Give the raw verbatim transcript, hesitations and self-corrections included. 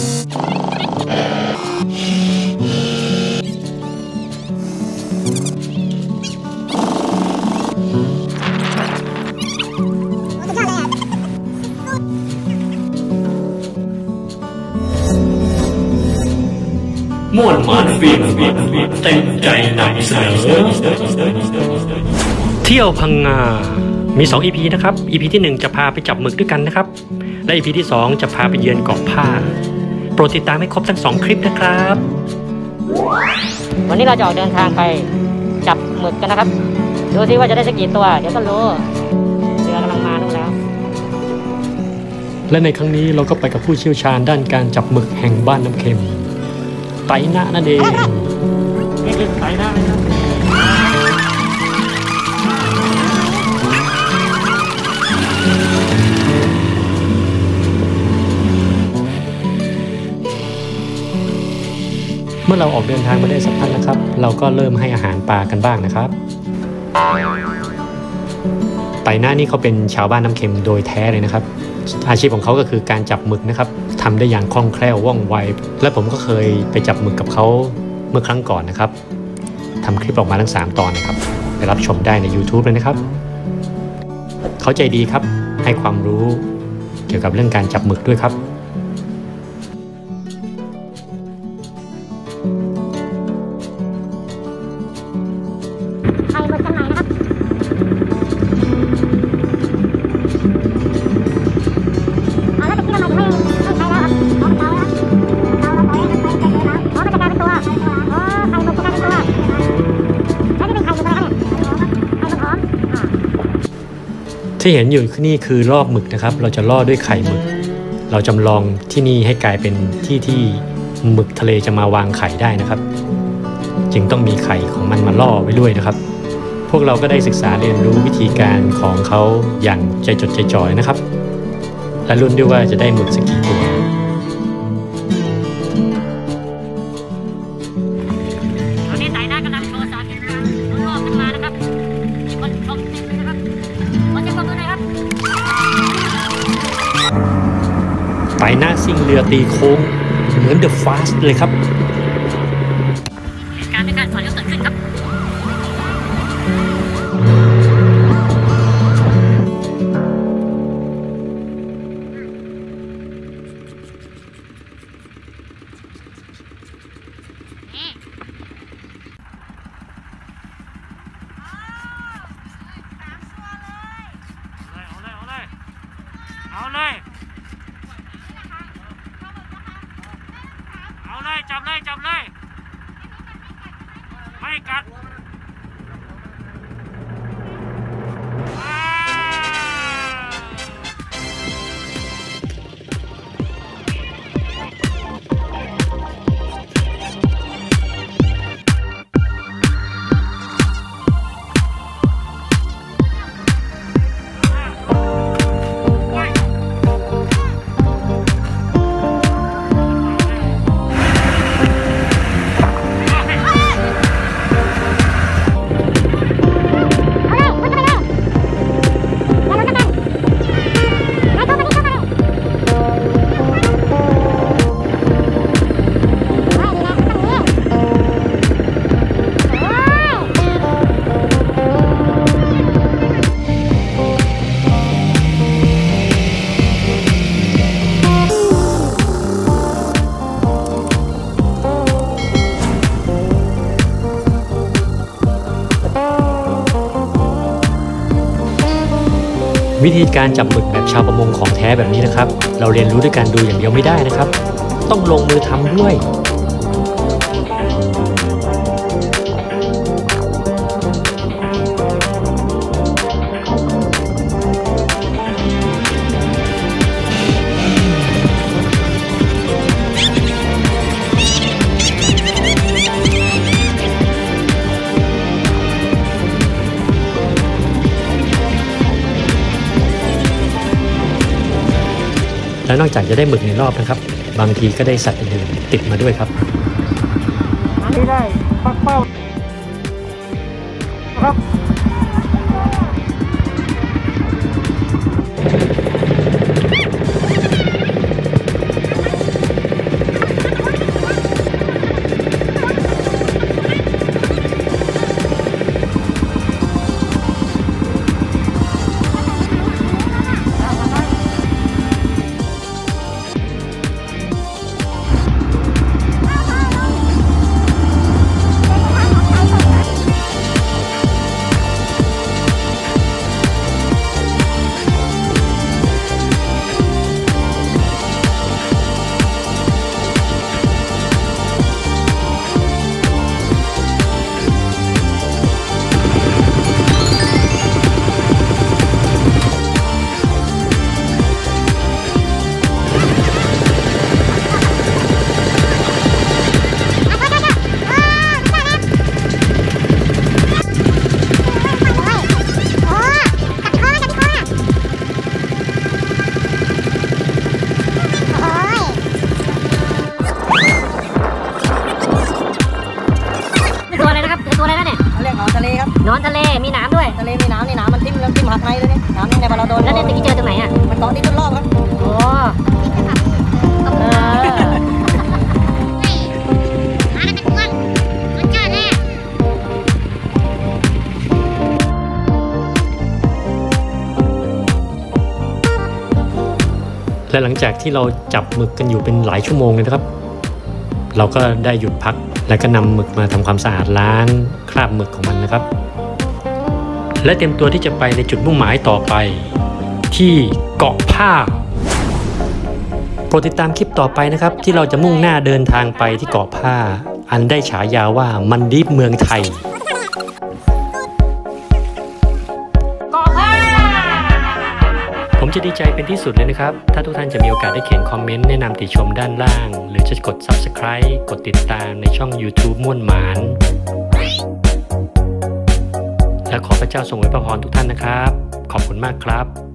ม่วนหมานเวียนเวียนเวียนเต็มใจนำเสนอเที่ยวพังงามีสอง อี พี นะครับ อี พี ที่หนึ่งจะพาไปจับหมึกด้วยกันนะครับและ อี พี ที่สองจะพาไปเยือนเกาะผ้าโปรดติดตามให้ครบทั้งสองคลิปนะครับวันนี้เราจะออกเดินทางไปจับหมึกกันนะครับดูซิว่าจะได้สักกี่ตัวเดี๋ยวก็รู้เรือกำลังมาแล้วและในครั้งนี้เราก็ไปกับผู้เชี่ยวชาญด้านการจับหมึกแห่งบ้านน้ำเค็มไตนะนั่นเองนี่คือไตนะนะครับเมื่อเราออกเดินทางมาได้สักพักนะครับเราก็เริ่มให้อาหารปลากันบ้างนะครับไตนะนี่เขาเป็นชาวบ้านน้ำเค็มโดยแท้เลยนะครับอาชีพของเขาก็คือการจับหมึกนะครับทำได้อย่างคล่องแคล่วว่องไวและผมก็เคยไปจับหมึกกับเขาเมื่อครั้งก่อนนะครับทำคลิปออกมาทั้งสามตอนนะครับไปรับชมได้ใน ยูทูบ เลยนะครับเขาใจดีครับให้ความรู้เกี่ยวกับเรื่องการจับหมึกด้วยครับที่เห็นอยู่ที่นี่คือลอกหมึกนะครับเราจะล่อด้วยไข่หมึกเราจำลองที่นี่ให้กลายเป็นที่ที่หมึกทะเลจะมาวางไข่ได้นะครับจึงต้องมีไข่ของมันมาล่อไว้ด้วยนะครับพวกเราก็ได้ศึกษาเรียนรู้วิธีการของเขาอย่างใจจดใจจ่อยนะครับและลุ้นด้วยว่าจะได้หมึกสักกี่ตัวไตนะซิ่งเรือตีโค้งเหมือนเดอะฟาสต์เลยครับการด้วยการสอนก็เกิดขึ้นครับเอาเลยเอาเลยจับเลยจับเลยไม่กัดวิธีการจับหมึกแบบชาวประมงของแท้แบบนี้นะครับเราเรียนรู้ด้วยการดูอย่างเดียวไม่ได้นะครับต้องลงมือทำด้วยและนอกจากจะได้หมึกในรอบนะครับบางทีก็ได้สัตว์อื่นติดมาด้วยครับอันนี้ได้ปักเป้าครับ ทะเลมีน้ำด้วยทะเลมีน้ำนี่น้ำมันทิ่มแล้วทิ่มหักในเลยนี่น้ำนี่ในบาราโดนแล้วเนี่ยตะกี้เจอตรงไหนอ่ะมันเกาะที่ต้นรอบครับโอ้และหลังจากที่เราจับหมึกกันอยู่เป็นหลายชั่วโมงเลยนะครับเราก็ได้หยุดพักและก็นำหมึกมาทำความสะอาดล้างคราบหมึกของมันนะครับและเตรียมตัวที่จะไปในจุดมุ่งหมายต่อไปที่เกาะผ้าโปรดติดตามคลิปต่อไปนะครับที่เราจะมุ่งหน้าเดินทางไปที่เกาะผ้าอันได้ฉายาว่ามันดีฟเมืองไทยผมจะดีใจเป็นที่สุดเลยนะครับถ้าทุกท่านจะมีโอกาสได้เขียนคอมเมนต์แนะนำติชมด้านล่างหรือจะกด ซับสไครบ์ กดติดตามในช่อง ยูทูบ ม่วนหมานและขอพระเจ้าทรงอวยพรทุกท่านนะครับขอบคุณมากครับ